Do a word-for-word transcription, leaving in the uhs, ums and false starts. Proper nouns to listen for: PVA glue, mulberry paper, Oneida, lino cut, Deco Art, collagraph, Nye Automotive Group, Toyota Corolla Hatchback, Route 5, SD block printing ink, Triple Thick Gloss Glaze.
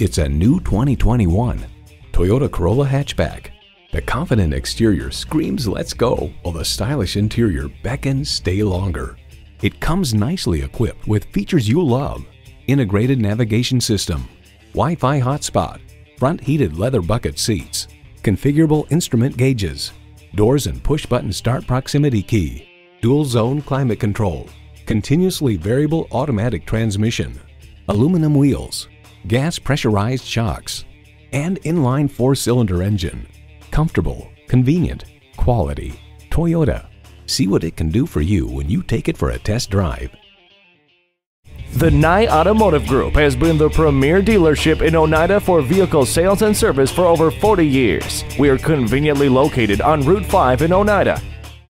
It's a new twenty twenty-one Toyota Corolla Hatchback. The confident exterior screams "Let's go," while the stylish interior beckons "Stay longer." It comes nicely equipped with features you love: integrated navigation system, Wi-Fi hotspot, front heated leather bucket seats, configurable instrument gauges, doors and push-button start proximity key, dual zone climate control, continuously variable automatic transmission, aluminum wheels, gas pressurized shocks, and inline four-cylinder engine. Comfortable, convenient, quality. Toyota. See what it can do for you when you take it for a test drive. The Nye Automotive Group has been the premier dealership in Oneida for vehicle sales and service for over forty years. We are conveniently located on Route five in Oneida.